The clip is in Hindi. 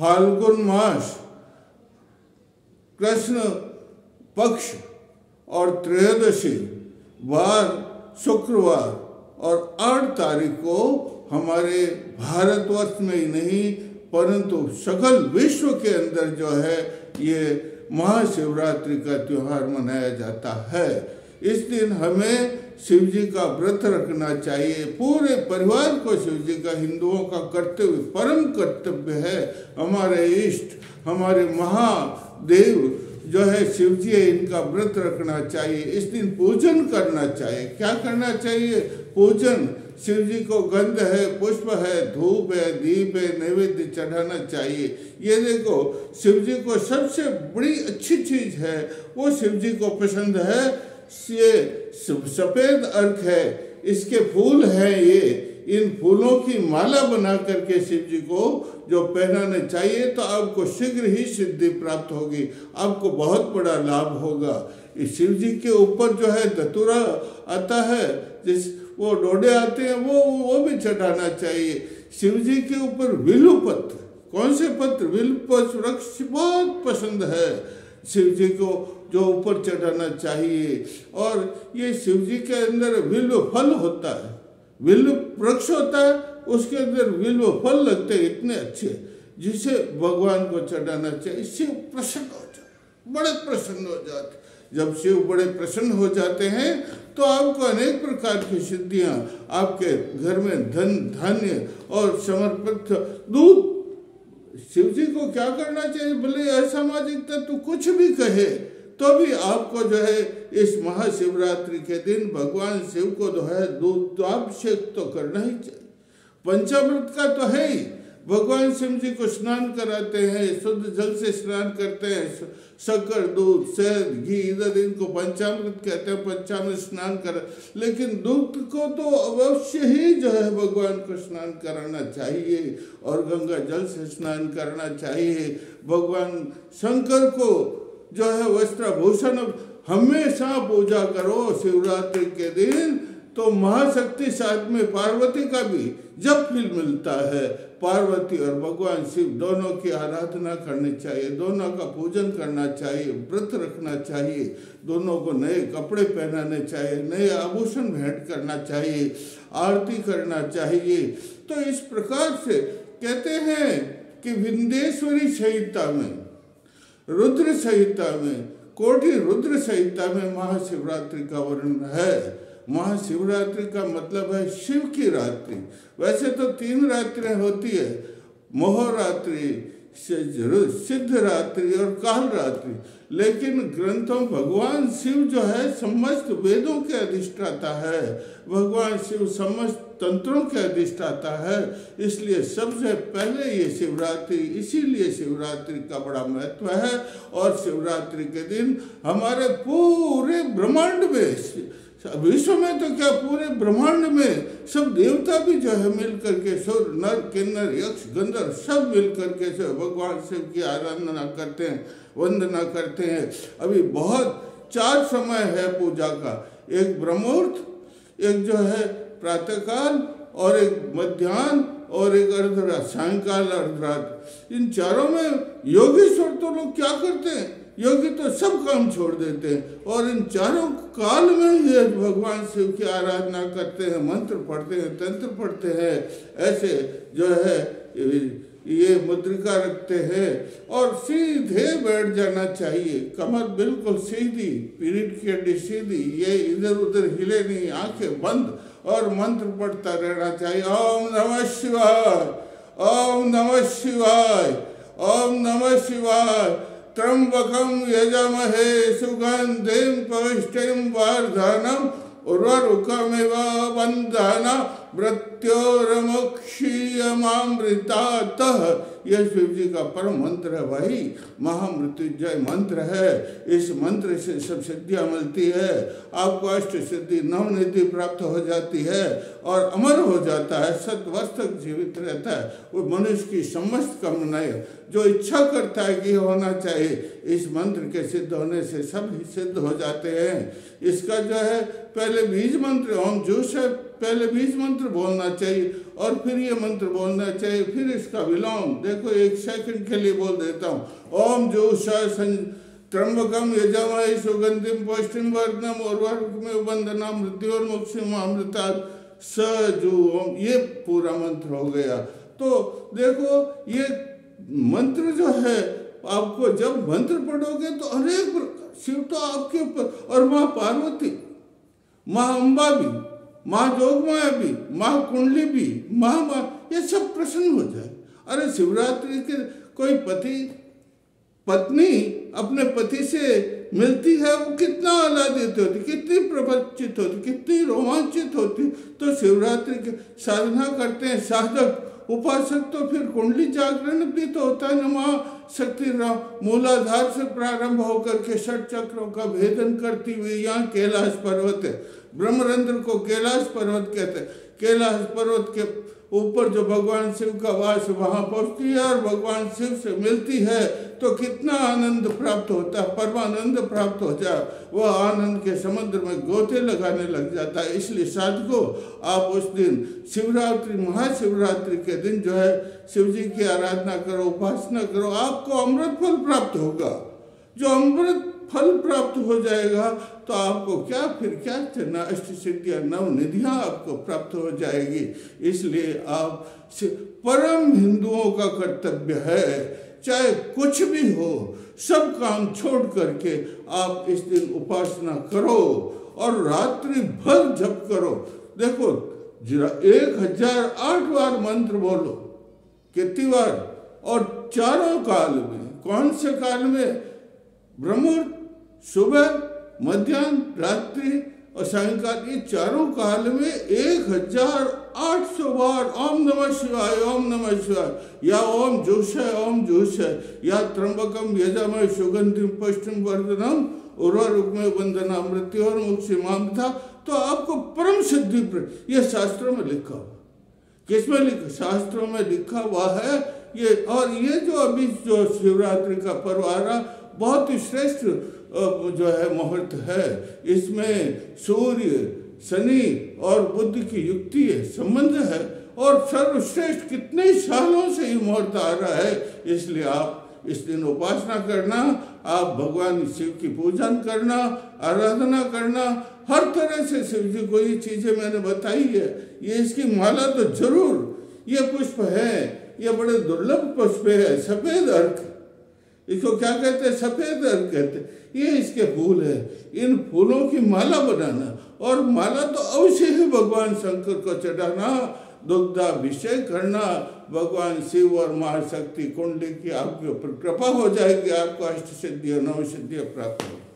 फाल्गुन मास, कृष्ण पक्ष और त्रयोदशी वार शुक्रवार और 8 तारीख को हमारे भारतवर्ष में ही नहीं परंतु सकल विश्व के अंदर जो है ये महाशिवरात्रि का त्योहार मनाया जाता है। इस दिन हमें शिवजी का व्रत रखना चाहिए, पूरे परिवार को शिवजी का, हिंदुओं का कर्तव्य, परम कर्तव्य है। हमारे इष्ट, हमारे महादेव जो है शिवजी है, इनका व्रत रखना चाहिए। इस दिन पूजन करना चाहिए। क्या करना चाहिए? पूजन, शिव जी को गंध है, पुष्प है, धूप है, दीप है, नैवेद्य चढ़ाना चाहिए। ये देखो, शिव जी को सबसे बड़ी अच्छी चीज है, वो शिव जी को पसंद है। ये सफेद अर्क है, इसके फूल हैं, ये इन फूलों की माला बना करके शिव जी को जो पहनाना चाहिए तो आपको शीघ्र ही सिद्धि प्राप्त होगी, आपको बहुत बड़ा लाभ होगा। इस शिव जी के ऊपर जो है धतूरा आता है, जिस वो डोडे आते हैं वो भी चढ़ाना चाहिए। शिव जी के ऊपर विल्वपत्र, कौन से पत्र? विल्वपत्र वृक्ष बहुत पसंद है, शिव जी को जो ऊपर चढ़ाना चाहिए। और ये शिव जी के अंदर विल्व फल होता है, विल्व वृक्ष होता है, उसके अंदर विल्व फल लगते हैं इतने अच्छे, जिसे भगवान को चढ़ाना चाहिए। शिव प्रसन्न हो जाते, बड़े प्रसन्न हो जाते। जब शिव बड़े प्रसन्न हो जाते हैं तो आपको अनेक प्रकार की सिद्धियां, आपके घर में धन धान्य और समर्पित दूध। शिव जी को क्या करना चाहिए? भले असामाजिक तत्व कुछ भी कहे तो भी आपको जो है इस महाशिवरात्रि के दिन भगवान शिव को जो है दूध तो अभिषेक तो करना ही चाहिए। पंचामृत का तो है ही, भगवान शिव जी को स्नान कराते हैं, शुद्ध जल से स्नान करते हैं, शक्कर, दूध, शहद, घी, इधर इनको पंचामृत कहते हैं, पंचामृत स्नान कर। लेकिन दूध को तो अवश्य ही जो है भगवान को स्नान कराना चाहिए और गंगा जल से स्नान करना चाहिए। भगवान शंकर को जो है वस्त्राभूषण हमेशा पूजा करो शिवरात्रि के दिन। तो महाशक्ति साथ में पार्वती का भी जब फिर मिलता है, पार्वती और भगवान शिव दोनों की आराधना करनी चाहिए, दोनों का पूजन करना चाहिए, व्रत रखना चाहिए, दोनों को नए कपड़े पहनाने चाहिए, नए आभूषण भेंट करना चाहिए, आरती करना चाहिए। तो इस प्रकार से कहते हैं कि विंध्येश्वरी संहिता में, रुद्र संहिता में, कोटि रुद्र संहिता में महाशिवरात्रि का वर्णन है। महाशिवरात्रि का मतलब है शिव की रात्रि। वैसे तो 3 रात्रें होती है, मोहरात्रि, सिद्ध रात्रि और काल रात्रि। लेकिन ग्रंथों भगवान शिव जो है समस्त वेदों के अधिष्ठाता है, भगवान शिव समस्त तंत्रों के अधिष्ठाता है, इसलिए सबसे पहले ये शिवरात्रि, इसीलिए शिवरात्रि का बड़ा महत्व है। और शिवरात्रि के दिन हमारे पूरे ब्रह्मांड में, विश्व में तो क्या पूरे ब्रह्मांड में सब देवता भी जो है मिल करके, सुर, नर, किन्नर, यक्ष, गंधर्व सब मिल करके से भगवान शिव की आराधना करते हैं, वंदना करते हैं। अभी बहुत 4 समय है पूजा का, एक ब्रह्ममुहूर्त, एक जो है प्रातःकाल और एक मध्यान्ह और एक अर्धरात, सायंकाल, अर्धरात। इन चारों में योगेश्वर तो लोग क्या करते हैं, योगी तो सब काम छोड़ देते हैं और इन चारों काल में ही भगवान शिव की आराधना करते हैं, मंत्र पढ़ते हैं, तंत्र पढ़ते हैं, ऐसे जो है ये मुद्रिका रखते हैं और सीधे बैठ जाना चाहिए। कमर बिल्कुल सीधी, पीठ की हड्डी सीधी, ये इधर उधर हिले नहीं, आंखें बंद और मंत्र पढ़ता रहना चाहिए। ओम नमः शिवाय, ओम नमः शिवाय, ओम नमः शिवाय। त्र्यंबकम यजामहे सुगंधिम प्रविष्टिम वर्धनम उर्वरुकमिव बन्धनान् मृत्योर्मुक्षीयमामृतातः। यह शिव जी का परम मंत्र है भाई, महामृत्युंजय मंत्र है। इस मंत्र से सब सिद्धियाँ मिलती है, आपको अष्ट सिद्धि, नवनिधि प्राप्त हो जाती है और अमर हो जाता है, 7 वर्ष तक जीवित रहता है। वो मनुष्य की समस्त कामनाएं जो इच्छा करता है कि होना चाहिए, इस मंत्र के सिद्ध होने से सब सिद्ध हो जाते हैं। इसका जो है पहले बीज मंत्र ओम जूस है, पहले बीज मंत्र बोलना चाहिए और फिर ये मंत्र बोलना चाहिए, फिर इसका विलोम। देखो 1 सेकंड के लिए बोल देता हूँ। ओम जोषाय त्र्यंबकम यजामहे सुगंधिम पुष्टिं वर्धनम उर्वरुकमेव वंदनाम मृत्योर्मुक्षीम अमृतात् सजु ओम। ये पूरा मंत्र हो गया। तो देखो ये मंत्र जो है, आपको जब मंत्र पढ़ोगे तो अनेक शिव तो आपके ऊपर, और माँ पार्वती, माँ अम्बा भी, माँ जोगमाया भी, माँ कुंडली भी, माँ ये सब प्रसन्न हो जाए। अरे शिवरात्रि के कोई पति पत्नी अपने पति से मिलती है, वो कितना आह्लादित होती, कितनी प्रपंचित होती, कितनी रोमांचित होती। तो शिवरात्रि की साधना करते हैं साधक उपासक, तो फिर कुंडली जागरण भी तो होता है ना। माँ शक्ति मूलाधार से प्रारंभ होकर के 6 चक्रों का भेदन करती हुई यहाँ कैलाश पर्वत है। ब्रह्मरंध्र को कैलाश पर्वत कहते हैं। कैलाश पर्वत के ऊपर जो भगवान शिव का वास, वहाँ पहुँचती है और भगवान शिव से मिलती है, तो कितना आनंद प्राप्त होता है, परमानंद प्राप्त हो जाए। वह आनंद के समुद्र में गोते लगाने लग जाता है। इसलिए साधकों, आप उस दिन शिवरात्रि, महाशिवरात्रि के दिन जो है शिव जी की आराधना करो, उपासना करो, आपको अमृत फल प्राप्त होगा। जो अमृत फल प्राप्त हो जाएगा तो आपको क्या, फिर क्या करना, अष्टसिद्धियाँ, नवनिधियाँ आपको प्राप्त हो जाएगी। इसलिए आप, परम हिंदुओं का कर्तव्य है, चाहे कुछ भी हो, सब काम छोड़ करके आप इस दिन उपासना करो और रात्रि भर जप करो। देखो 1008 बार मंत्र बोलो। कितनी बार? और चारों काल में। कौन से काल में? ब्रह्मोर्त, सुबह, मध्यान्ह, रात्रि और सायंकाल, ये चारों काल में 1800 बार ओम नमः शिवाय, ओम नमः शिवाय, या ओम जोषाय, ओम जोषाय, या त्र्यंबकम यजामहे सुगंधिम पुष्टिं वर्धनम उर्वरुकमेव वंदनाम मृत्योर्मुक्षीम अमृतात्। तो आपको परम सिद्धि, ये शास्त्रों में लिखा हुआ, किसमें लिखा? शास्त्रों में लिखा हुआ है ये। और ये जो अभी जो शिवरात्रि का पर्व आ रहा, बहुत ही श्रेष्ठ जो है मुहूर्त है। इसमें सूर्य, शनि और बुध की युक्ति है, संबंध है, और सर्वश्रेष्ठ, कितने सालों से ये मुहूर्त आ रहा है। इसलिए आप इस दिन उपासना करना, आप भगवान शिव की पूजन करना, आराधना करना, हर तरह से शिव जी को। ये चीज़ें मैंने बताई है, ये इसकी माला तो जरूर, ये पुष्प है, ये बड़े दुर्लभ पुष्प है, सफ़ेद अर्क, इसको क्या कहते हैं? सफेद अर्क कहते हैं। ये इसके फूल है, इन फूलों की माला बनाना, और माला तो अवश्य ही भगवान शंकर को चढ़ाना, दुग्धाभिषेक करना। भगवान शिव और महाशक्ति कुंडली की आपके ऊपर कृपा हो जाएगी, आपको अष्ट सिद्धियाँ, नव सिद्धियाँ प्राप्त होगी।